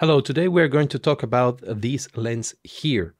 Hello, today we're going to talk about this lens here.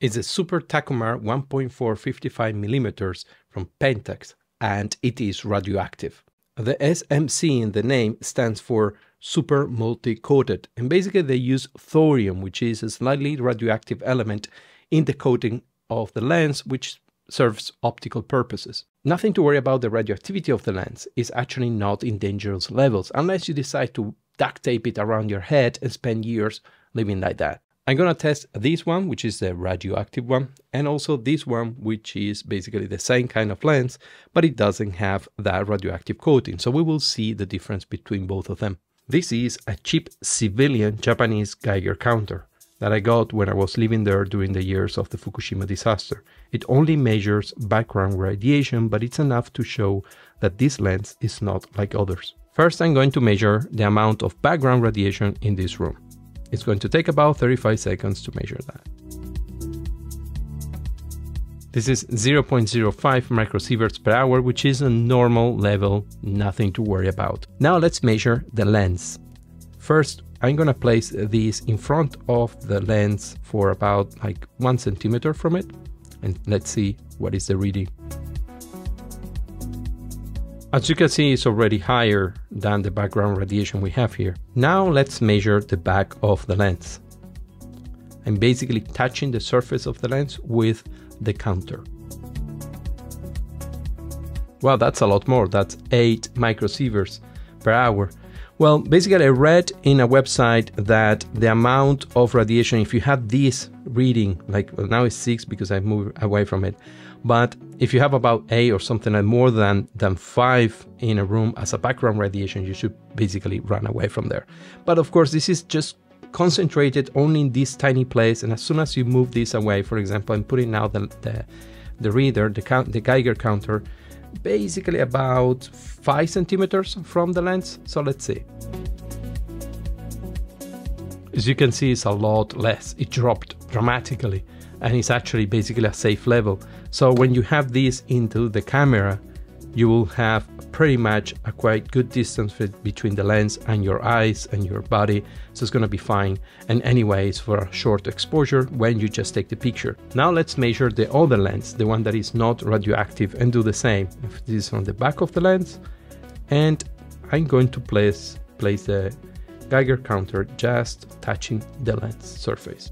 It's a Super Takumar 1.455mm from Pentax, and it is radioactive. The SMC in the name stands for super multi-coated, and basically they use thorium, which is a slightly radioactive element in the coating of the lens, which serves optical purposes. Nothing to worry about the radioactivity of the lens, is actually not in dangerous levels, unless you decide to duct tape it around your head and spend years living like that. I'm gonna test this one, which is the radioactive one, and also this one, which is basically the same kind of lens, but it doesn't have that radioactive coating. So we will see the difference between both of them. This is a cheap civilian Japanese Geiger counter that I got when I was living there during the years of the Fukushima disaster. It only measures background radiation, but it's enough to show that this lens is not like others. First, I'm going to measure the amount of background radiation in this room. It's going to take about 35 seconds to measure that. This is 0.05 microsieverts per hour, which is a normal level, nothing to worry about. Now let's measure the lens. First, I'm gonna place this in front of the lens for about 1 centimeter from it, and let's see what is the reading. As you can see, it's already higher than the background radiation we have here. Now let's measure the back of the lens. I'm basically touching the surface of the lens with the counter. Well, that's a lot more. That's 8 microsieverts per hour. Well, basically I read in a website that the amount of radiation, if you had this reading, now it's 6 because I moved away from it, but if you have about 8 or something like more than 5 in a room as a background radiation, you should basically run away from there. But of course, this is just concentrated only in this tiny place, and as soon as you move this away, for example, I'm putting now the reader, the Geiger counter, basically about 5 centimeters from the lens. So let's see. As you can see, it's a lot less. It dropped dramatically, and it's actually basically a safe level. So when you have this into the camera, you will have pretty much a quite good distance between the lens and your eyes and your body, so it's gonna be fine. And anyways, for a short exposure when you just take the picture. Now let's measure the other lens, the one that is not radioactive, and do the same. If this is on the back of the lens, and I'm going to place the Geiger counter just touching the lens surface.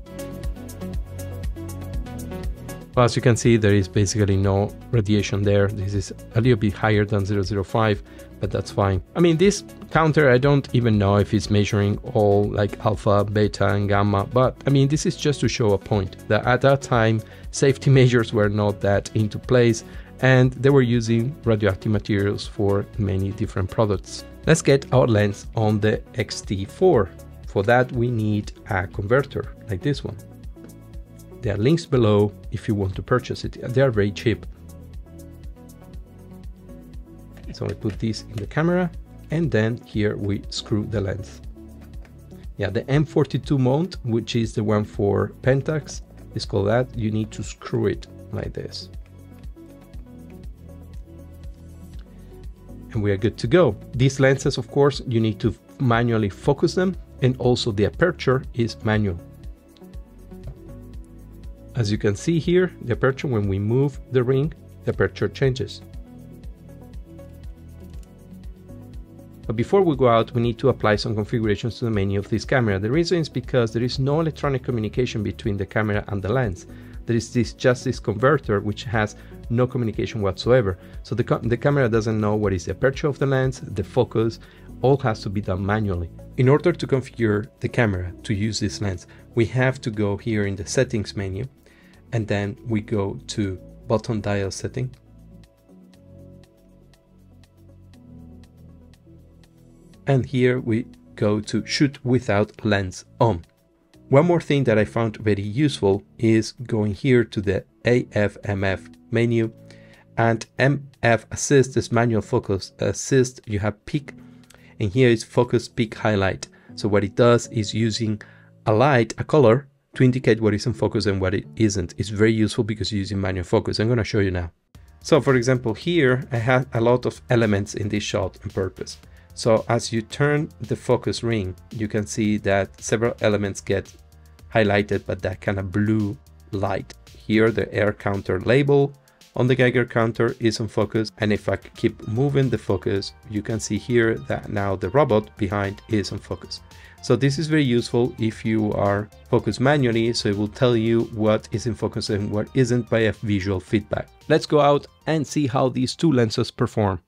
Well, as you can see, there is basically no radiation there. This is a little bit higher than 0.05, but that's fine. I mean, this counter, I don't even know if it's measuring all alpha, beta, and gamma, but I mean, this is just to show a point that at that time, safety measures were not that into place, and they were using radioactive materials for many different products. Let's get our lens on the X-T4. For that, we need a converter like this one. There are links below if you want to purchase it. They are very cheap. So I put this in the camera, and then here we screw the lens. Yeah, the M42 mount, which is the one for Pentax, is called that. You need to screw it like this. And we are good to go. These lenses, of course, you need to manually focus them, and also the aperture is manual. As you can see here, the aperture, when we move the ring, the aperture changes. But before we go out, we need to apply some configurations to the menu of this camera. The reason is because there is no electronic communication between the camera and the lens. There is just this converter, which has no communication whatsoever. So the camera doesn't know what is the aperture of the lens, the focus, all has to be done manually. In order to configure the camera to use this lens, we have to go here in the settings menu, and then we go to button dial setting. And here we go to shoot without lens on. One more thing that I found very useful is going here to the AF/MF menu, and MF assist is manual focus, assist you have peak, and here is focus peak highlight. So what it does is using a light, a color, to indicate what is in focus and what it isn't. It's very useful because you're using manual focus. I'm gonna show you now. So for example, here I have a lot of elements in this shot on purpose. So as you turn the focus ring, you can see that several elements get highlighted by that kind of blue light. Here the air counter label on the Geiger counter is on focus, and if I keep moving the focus, you can see here that now the robot behind is on focus. So this is very useful if you are focused manually, so it will tell you what is in focus and what isn't by a visual feedback. Let's go out and see how these two lenses perform.